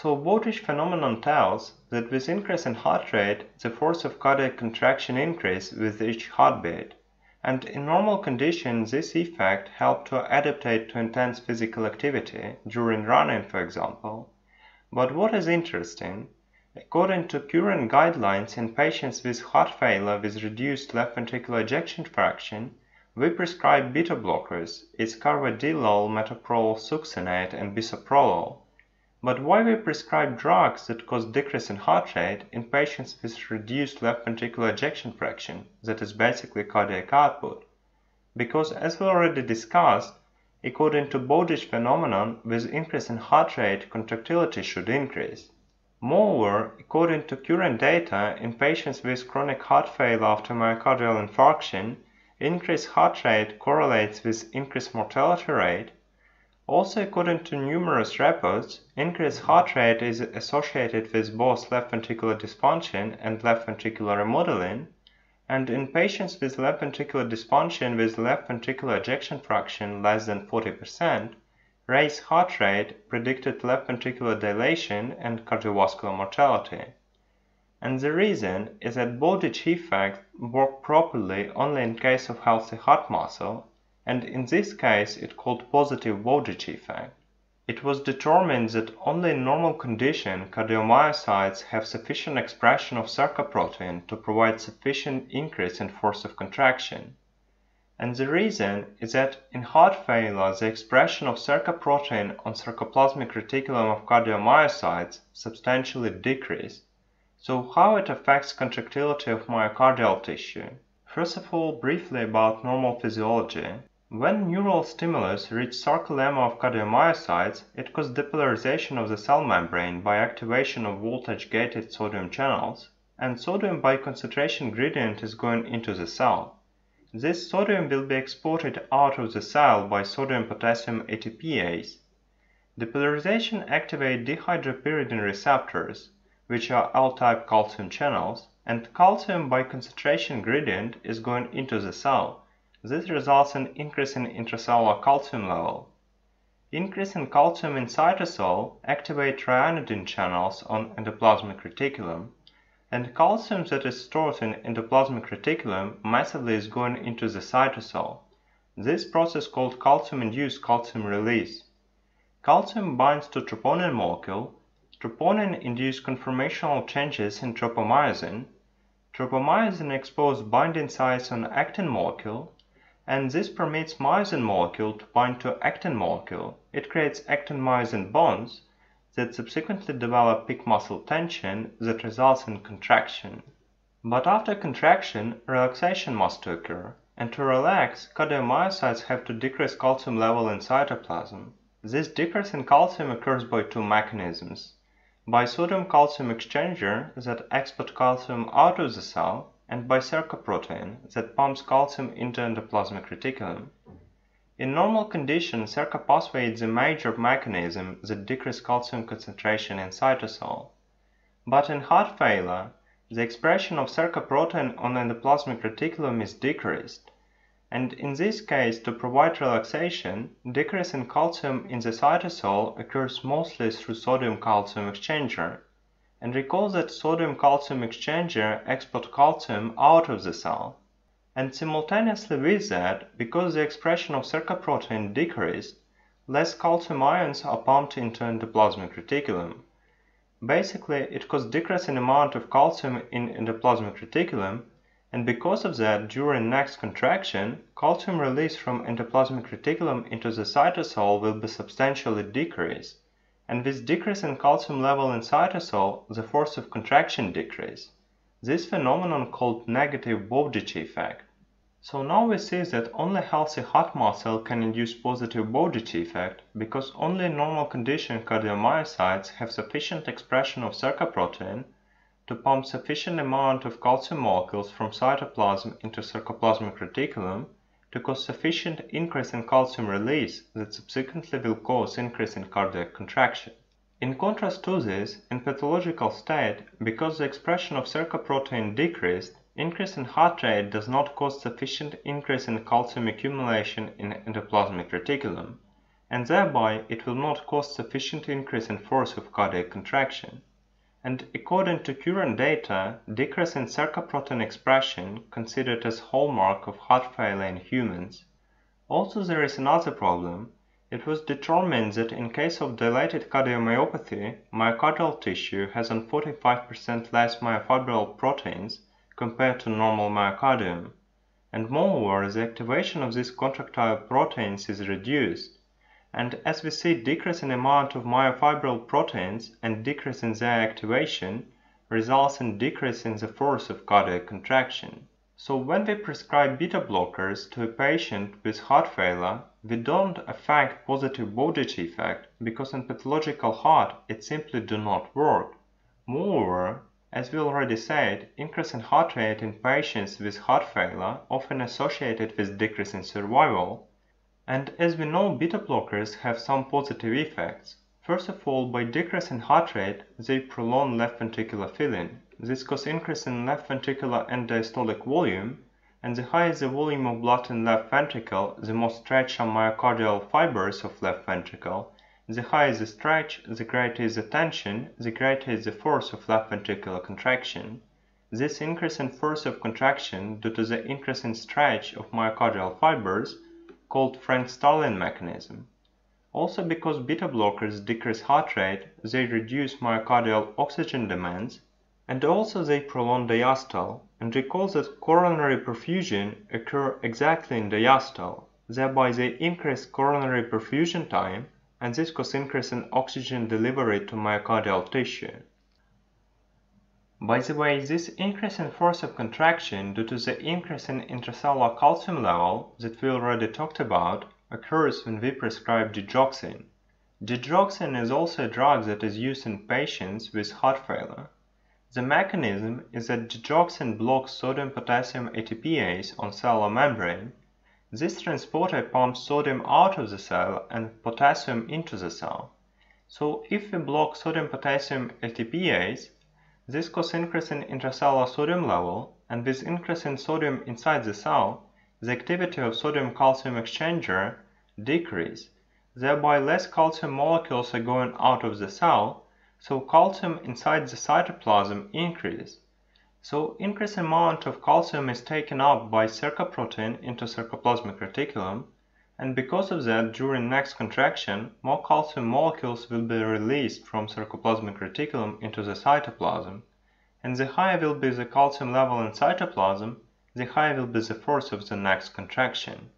So Bowditch phenomenon tells that with increase in heart rate, the force of cardiac contraction increase with each heartbeat, and in normal conditions this effect helps to adaptate to intense physical activity, during running for example. But what is interesting, according to current guidelines in patients with heart failure with reduced left ventricular ejection fraction, we prescribe beta blockers, it's carvedilol, metaprol, succinate and bisoprolol. But why we prescribe drugs that cause decrease in heart rate in patients with reduced left ventricular ejection fraction, that is basically cardiac output? Because, as we already discussed, according to Bowditch phenomenon, with increase in heart rate, contractility should increase. Moreover, according to current data, in patients with chronic heart failure after myocardial infarction, increased heart rate correlates with increased mortality rate. Also, according to numerous reports, increased heart rate is associated with both left ventricular dysfunction and left ventricular remodeling, and in patients with left ventricular dysfunction with left ventricular ejection fraction less than 40%, raised heart rate predicted left ventricular dilation and cardiovascular mortality. And the reason is that Bowditch effects work properly only in case of healthy heart muscle, and in this case it's called positive Bowditch effect. It was determined that only in normal condition cardiomyocytes have sufficient expression of SERCA protein to provide sufficient increase in force of contraction. And the reason is that in heart failure the expression of SERCA protein on sarcoplasmic reticulum of cardiomyocytes substantially decreased. So how it affects contractility of myocardial tissue? First of all, briefly about normal physiology. When neural stimulus reaches sarcolemma of cardiomyocytes, it causes depolarization of the cell membrane by activation of voltage-gated sodium channels, and sodium by concentration gradient is going into the cell. This sodium will be exported out of the cell by sodium-potassium ATPase. Depolarization activates dihydropyridine receptors, which are L-type calcium channels, and calcium by concentration gradient is going into the cell. This results in increase in intracellular calcium level. Increase in calcium inside the cell activates ryanodine channels on endoplasmic reticulum, and calcium that is stored in endoplasmic reticulum massively is going into the cytosol. This process called calcium-induced calcium release. Calcium binds to troponin molecule. Troponin induces conformational changes in tropomyosin. Tropomyosin exposes binding sites on actin molecule, and this permits myosin molecule to bind to actin molecule. It creates actin-myosin bonds that subsequently develop peak muscle tension that results in contraction. But after contraction, relaxation must occur, and to relax, cardiomyocytes have to decrease calcium level in cytoplasm. This decrease in calcium occurs by two mechanisms: by sodium calcium exchanger that exports calcium out of the cell, and by SERCA protein that pumps calcium into endoplasmic reticulum. In normal condition, SERCA pathway is a major mechanism that decreases calcium concentration in cytosol. But in heart failure, the expression of SERCA protein on endoplasmic reticulum is decreased, and in this case, to provide relaxation, decrease in calcium in the cytosol occurs mostly through sodium calcium exchanger. And recall that sodium calcium exchanger exports calcium out of the cell. And simultaneously with that, because the expression of SERCA protein decreased, less calcium ions are pumped into endoplasmic reticulum. Basically, it causes decrease in amount of calcium in endoplasmic reticulum, and because of that, during next contraction, calcium release from endoplasmic reticulum into the cytosol will be substantially decreased. And with decrease in calcium level in cytosol, the force of contraction decreases. This phenomenon called negative Bowditch effect. So now we see that only healthy heart muscle can induce positive Bowditch effect, because only in normal condition cardiomyocytes have sufficient expression of SERCA protein to pump sufficient amount of calcium molecules from cytoplasm into sarcoplasmic reticulum to cause sufficient increase in calcium release that subsequently will cause increase in cardiac contraction. In contrast to this, in pathological state, because the expression of SERCA protein decreased, increase in heart rate does not cause sufficient increase in calcium accumulation in endoplasmic reticulum, and thereby it will not cause sufficient increase in force of cardiac contraction. And according to current data, decrease in SERCA protein expression considered as hallmark of heart failure in humans. Also there is another problem. It was determined that in case of dilated cardiomyopathy, myocardial tissue has on 45% less myofibril proteins compared to normal myocardium, and moreover the activation of these contractile proteins is reduced, and as we see decrease in amount of myofibril proteins and decrease in their activation results in decrease in the force of cardiac contraction. So when we prescribe beta blockers to a patient with heart failure, we don't affect positive Bowditch effect, because in pathological heart it simply do not work. Moreover, as we already said, increase in heart rate in patients with heart failure often associated with decrease in survival. And as we know, beta blockers have some positive effects. First of all, by decrease in heart rate, they prolong left ventricular filling. This causes increase in left ventricular and diastolic volume, and the higher the volume of blood in left ventricle, the more stretched are myocardial fibers of left ventricle. The higher the stretch, the greater is the tension, the greater is the force of left ventricular contraction. This increase in force of contraction due to the increase in stretch of myocardial fibers called Frank-Starling mechanism. Also, because beta blockers decrease heart rate, they reduce myocardial oxygen demands, and also they prolong diastole, and recall that coronary perfusion occurs exactly in diastole, thereby they increase coronary perfusion time, and this causes increase in oxygen delivery to myocardial tissue. By the way, this increase in force of contraction due to the increase in intracellular calcium level that we already talked about occurs when we prescribe digoxin. Digoxin is also a drug that is used in patients with heart failure. The mechanism is that digoxin blocks sodium-potassium ATPase on cellular membrane. This transporter pumps sodium out of the cell and potassium into the cell. So if we block sodium-potassium ATPase, this causes increase in intracellular sodium level, and with increase in sodium inside the cell, the activity of sodium calcium exchanger decreases. Thereby less calcium molecules are going out of the cell, so calcium inside the cytoplasm increases. So increased amount of calcium is taken up by SERCA protein into sarcoplasmic reticulum, and because of that during next contraction more calcium molecules will be released from sarcoplasmic reticulum into the cytoplasm, and the higher will be the calcium level in cytoplasm, the higher will be the force of the next contraction.